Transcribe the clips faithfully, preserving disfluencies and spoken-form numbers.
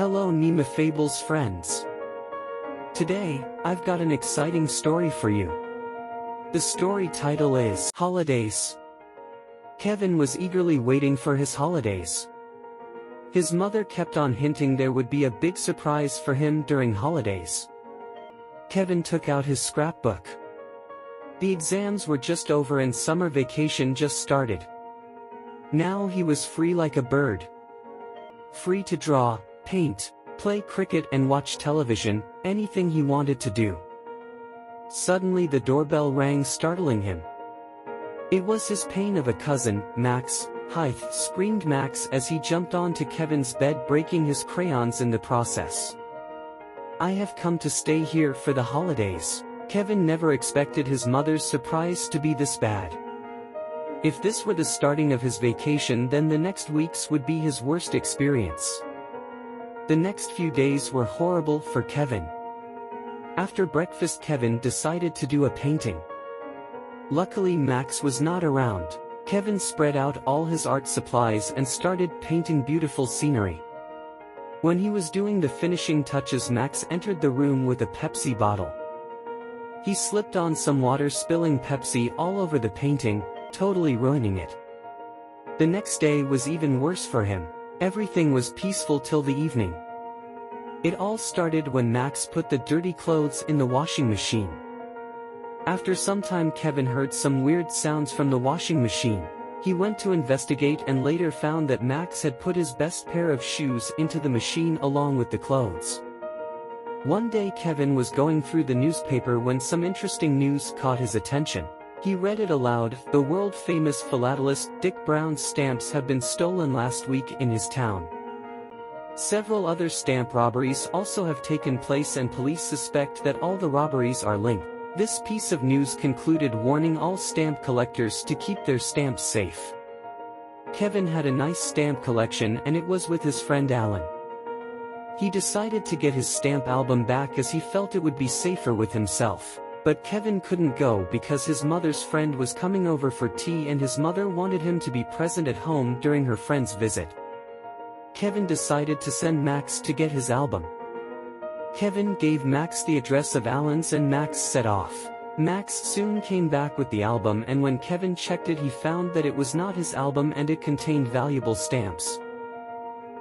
Hello Nima Fables friends. Today, I've got an exciting story for you. The story title is Holidays. Kevin was eagerly waiting for his holidays. His mother kept on hinting there would be a big surprise for him during holidays. Kevin took out his scrapbook. The exams were just over and summer vacation just started. Now he was free like a bird. Free to draw, paint, play cricket and watch television, anything he wanted to do. Suddenly the doorbell rang, startling him. It was his pain of a cousin, Max. Hythe, screamed Max as he jumped onto Kevin's bed, breaking his crayons in the process. "I have come to stay here for the holidays." Kevin never expected his mother's surprise to be this bad. If this were the starting of his vacation, then the next weeks would be his worst experience. The next few days were horrible for Kevin. After breakfast, Kevin decided to do a painting. Luckily, Max was not around. Kevin spread out all his art supplies and started painting beautiful scenery. When he was doing the finishing touches, Max entered the room with a Pepsi bottle. He slipped on some water, spilling Pepsi all over the painting, totally ruining it. The next day was even worse for him. Everything was peaceful till the evening. It all started when Max put the dirty clothes in the washing machine. After some time, Kevin heard some weird sounds from the washing machine. He went to investigate and later found that Max had put his best pair of shoes into the machine along with the clothes. One day Kevin was going through the newspaper when some interesting news caught his attention. He read it aloud. The world-famous philatelist Dick Brown's stamps have been stolen last week in his town. Several other stamp robberies also have taken place and police suspect that all the robberies are linked. This piece of news concluded, warning all stamp collectors to keep their stamps safe. Kevin had a nice stamp collection and it was with his friend Alan. He decided to get his stamp album back as he felt it would be safer with himself. But Kevin couldn't go because his mother's friend was coming over for tea and his mother wanted him to be present at home during her friend's visit. Kevin decided to send Max to get his album. Kevin gave Max the address of Alan's and Max set off. Max soon came back with the album and when Kevin checked it, he found that it was not his album and it contained valuable stamps.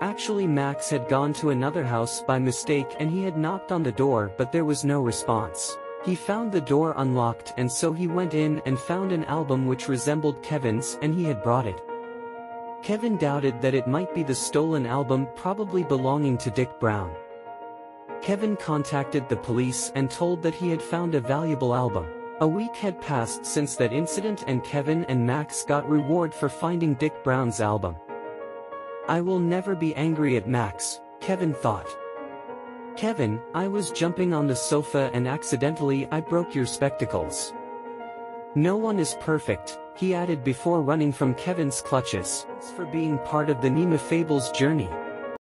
Actually, Max had gone to another house by mistake and he had knocked on the door, but there was no response. He found the door unlocked and so he went in and found an album which resembled Kevin's and he had brought it. Kevin doubted that it might be the stolen album, probably belonging to Dick Brown. Kevin contacted the police and told that he had found a valuable album. A week had passed since that incident and Kevin and Max got reward for finding Dick Brown's album. "I will never be angry at Max," Kevin thought. "Kevin, I was jumping on the sofa and accidentally I broke your spectacles. No one is perfect," he added before running from Kevin's clutches. Thanks for being part of the Nima Fables journey.